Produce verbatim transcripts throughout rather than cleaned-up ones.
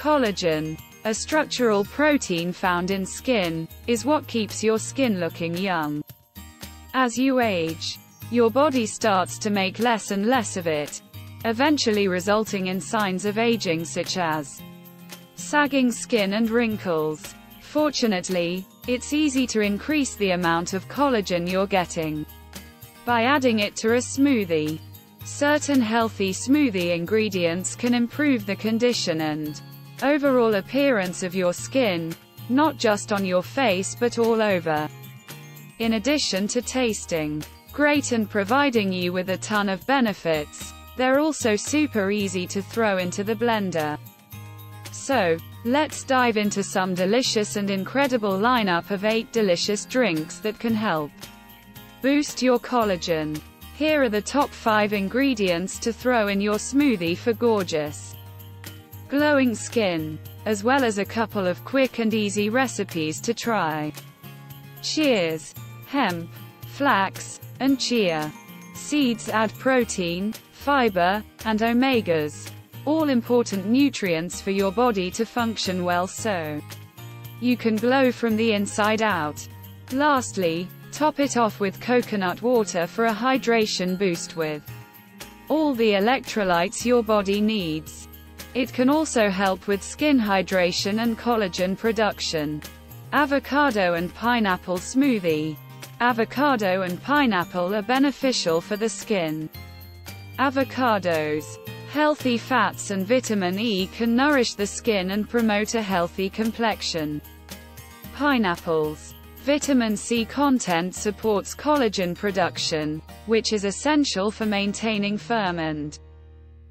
Collagen, a structural protein found in skin, is what keeps your skin looking young. As you age, your body starts to make less and less of it, eventually resulting in signs of aging such as sagging skin and wrinkles. Fortunately, it's easy to increase the amount of collagen you're getting by adding it to a smoothie. Certain healthy smoothie ingredients can improve the condition and overall appearance of your skin, not just on your face but all over. In addition to tasting great and providing you with a ton of benefits, they're also super easy to throw into the blender. So, let's dive into some delicious and incredible lineup of eight delicious drinks that can help boost your collagen. Here are the top five ingredients to throw in your smoothie for gorgeous, glowing skin, as well as a couple of quick and easy recipes to try. Cheers! Hemp, flax, and chia seeds add protein, fiber, and omegas, all important nutrients for your body to function well so you can glow from the inside out. Lastly, top it off with coconut water for a hydration boost with all the electrolytes your body needs. It can also help with skin hydration and collagen production. Avocado and pineapple smoothie. Avocado and pineapple are beneficial for the skin. Avocados, healthy fats and vitamin E can nourish the skin and promote a healthy complexion. Pineapples, vitamin C content supports collagen production, which is essential for maintaining firm and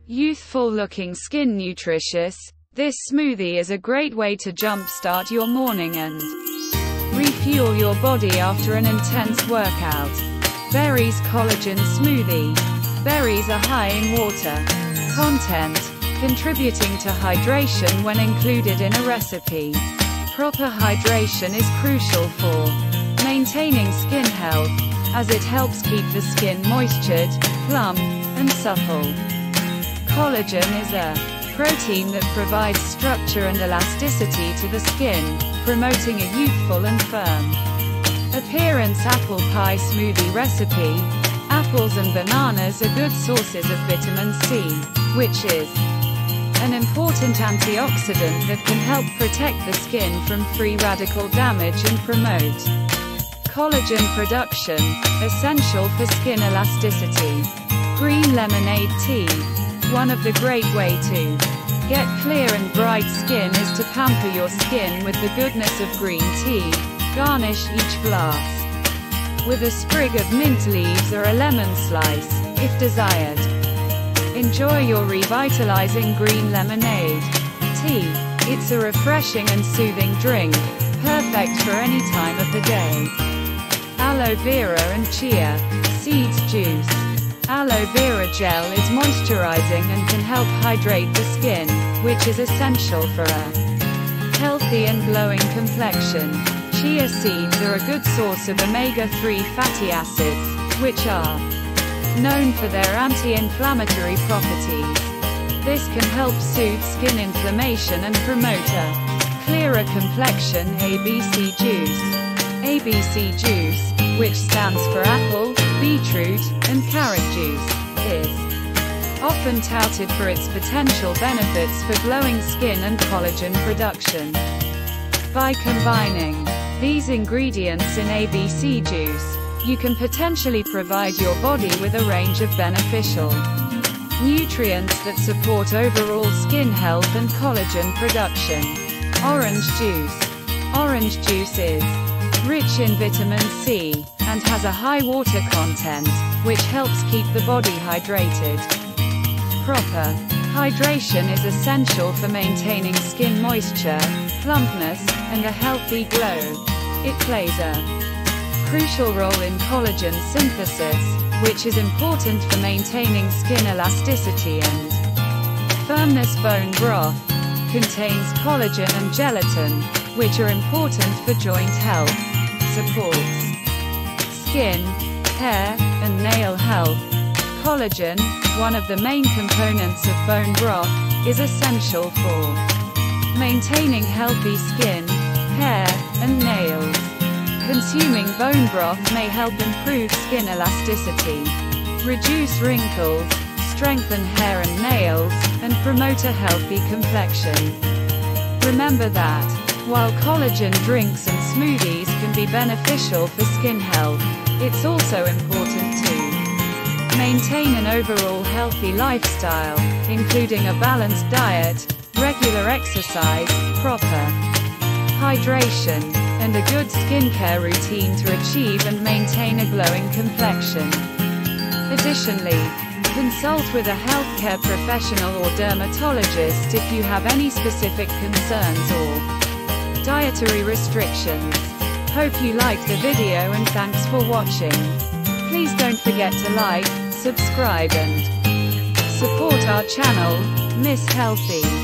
youthful-looking skin. Nutritious, this smoothie is a great way to jumpstart your morning and refuel your body after an intense workout. Berries collagen smoothie. Berries are high in water content, contributing to hydration when included in a recipe. Proper hydration is crucial for maintaining skin health, as it helps keep the skin moistured, plump, and supple. Collagen is a protein that provides structure and elasticity to the skin, promoting a youthful and firm appearance. Apple pie smoothie recipe. Apples and bananas are good sources of vitamin C, which is an important antioxidant that can help protect the skin from free radical damage and promote collagen production, essential for skin elasticity. Green lemonade tea. One of the great ways to get clear and bright skin is to pamper your skin with the goodness of green tea. Garnish each glass with a sprig of mint leaves or a lemon slice, if desired. Enjoy your revitalizing green lemonade tea. It's a refreshing and soothing drink, perfect for any time of the day. Aloe vera and chia seeds juice. Aloe vera gel is moisturizing and can help hydrate the skin, which is essential for a healthy and glowing complexion. Chia seeds are a good source of omega three fatty acids, which are known for their anti-inflammatory properties. This can help soothe skin inflammation and promote a clearer complexion. A B C juice. A B C juice, which stands for apple, beetroot, and carrot juice, is often touted for its potential benefits for glowing skin and collagen production. By combining these ingredients in A B C juice, you can potentially provide your body with a range of beneficial nutrients that support overall skin health and collagen production. Orange juice. Orange juice is rich in vitamin C and has a high water content, which helps keep the body hydrated. Proper hydration is essential for maintaining skin moisture, plumpness, and a healthy glow. It plays a crucial role in collagen synthesis, which is important for maintaining skin elasticity and firmness. Bone broth contains collagen and gelatin, which are important for joint health, supports skin, hair, and nail health. Collagen, one of the main components of bone broth, is essential for maintaining healthy skin, hair, and nails. Consuming bone broth may help improve skin elasticity, reduce wrinkles, strengthen hair and nails, and promote a healthy complexion. Remember that, while collagen drinks and smoothies can be beneficial for skin health, it's also important to maintain an overall healthy lifestyle, including a balanced diet, regular exercise, proper hydration, and a good skincare routine to achieve and maintain a glowing complexion. Additionally, consult with a healthcare professional or dermatologist if you have any specific concerns or dietary restrictions. Hope you liked the video and thanks for watching. Please don't forget to like, subscribe and support our channel, Miss Healthy.